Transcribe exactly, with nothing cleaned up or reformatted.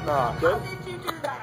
Probably not. How did you do that?